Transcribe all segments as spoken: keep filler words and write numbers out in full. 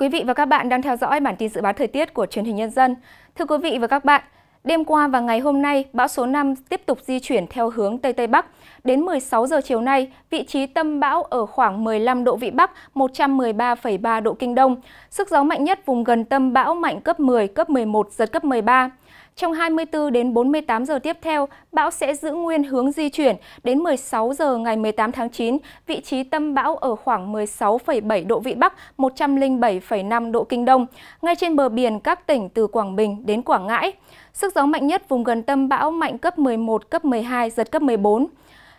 Quý vị và các bạn đang theo dõi bản tin dự báo thời tiết của Truyền hình Nhân dân. Thưa quý vị và các bạn, đêm qua và ngày hôm nay, bão số năm tiếp tục di chuyển theo hướng Tây Tây Bắc. Đến mười sáu giờ chiều nay, vị trí tâm bão ở khoảng mười lăm độ Vĩ Bắc, một trăm mười ba phẩy ba độ Kinh Đông. Sức gió mạnh nhất vùng gần tâm bão mạnh cấp mười, cấp mười một, giật cấp mười ba. Trong hai mươi tư đến bốn mươi tám giờ tiếp theo, bão sẽ giữ nguyên hướng di chuyển. Đến mười sáu giờ ngày mười tám tháng chín, vị trí tâm bão ở khoảng mười sáu phẩy bảy độ Vĩ Bắc, một trăm lẻ bảy phẩy năm độ Kinh Đông, ngay trên bờ biển các tỉnh từ Quảng Bình đến Quảng Ngãi. Sức gió mạnh nhất vùng gần tâm bão mạnh cấp mười một, cấp mười hai, giật cấp mười bốn.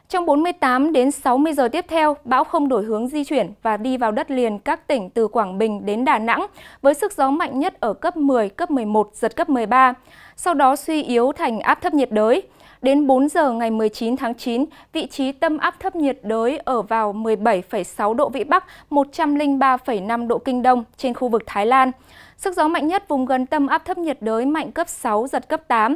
Trong bốn mươi tám đến sáu mươi giờ tiếp theo, bão không đổi hướng di chuyển và đi vào đất liền các tỉnh từ Quảng Bình đến Đà Nẵng với sức gió mạnh nhất ở cấp mười, cấp mười một, giật cấp mười ba, sau đó suy yếu thành áp thấp nhiệt đới. Đến bốn giờ ngày mười chín tháng chín, vị trí tâm áp thấp nhiệt đới ở vào mười bảy phẩy sáu độ Vĩ Bắc, một trăm lẻ ba phẩy năm độ Kinh Đông trên khu vực Thái Lan. Sức gió mạnh nhất vùng gần tâm áp thấp nhiệt đới mạnh cấp sáu, giật cấp tám.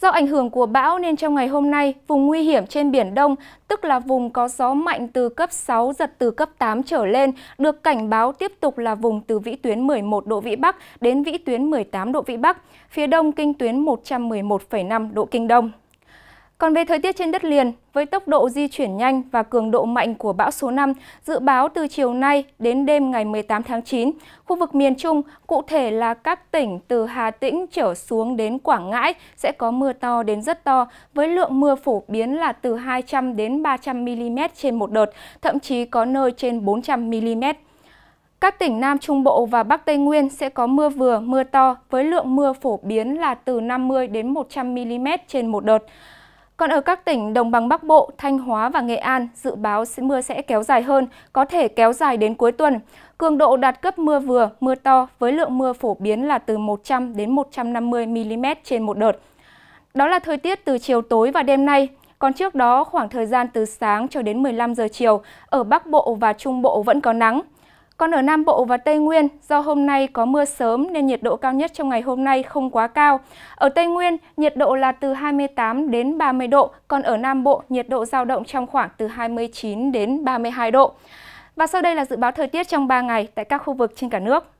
Do ảnh hưởng của bão nên trong ngày hôm nay, vùng nguy hiểm trên Biển Đông, tức là vùng có gió mạnh từ cấp sáu, giật từ cấp tám trở lên, được cảnh báo tiếp tục là vùng từ vĩ tuyến mười một độ Vĩ Bắc đến vĩ tuyến mười tám độ Vĩ Bắc, phía đông kinh tuyến một trăm mười một phẩy năm độ Kinh Đông. Còn về thời tiết trên đất liền, với tốc độ di chuyển nhanh và cường độ mạnh của bão số năm, dự báo từ chiều nay đến đêm ngày mười tám tháng chín, khu vực miền Trung, cụ thể là các tỉnh từ Hà Tĩnh trở xuống đến Quảng Ngãi sẽ có mưa to đến rất to, với lượng mưa phổ biến là từ hai trăm đến ba trăm mi-li-mét trên một đợt, thậm chí có nơi trên bốn trăm mi-li-mét. Các tỉnh Nam Trung Bộ và Bắc Tây Nguyên sẽ có mưa vừa, mưa to, với lượng mưa phổ biến là từ năm mươi đến một trăm mi-li-mét trên một đợt. Còn ở các tỉnh Đồng bằng Bắc Bộ, Thanh Hóa và Nghệ An, dự báo mưa sẽ kéo dài hơn, có thể kéo dài đến cuối tuần. Cường độ đạt cấp mưa vừa, mưa to với lượng mưa phổ biến là từ một trăm đến một trăm năm mươi mi-li-mét trên một đợt. Đó là thời tiết từ chiều tối và đêm nay. Còn trước đó, khoảng thời gian từ sáng cho đến mười lăm giờ chiều, ở Bắc Bộ và Trung Bộ vẫn có nắng. Còn ở Nam Bộ và Tây Nguyên, do hôm nay có mưa sớm nên nhiệt độ cao nhất trong ngày hôm nay không quá cao. Ở Tây Nguyên, nhiệt độ là từ hai mươi tám đến ba mươi độ, còn ở Nam Bộ, nhiệt độ dao động trong khoảng từ hai mươi chín đến ba mươi hai độ. Và sau đây là dự báo thời tiết trong ba ngày tại các khu vực trên cả nước.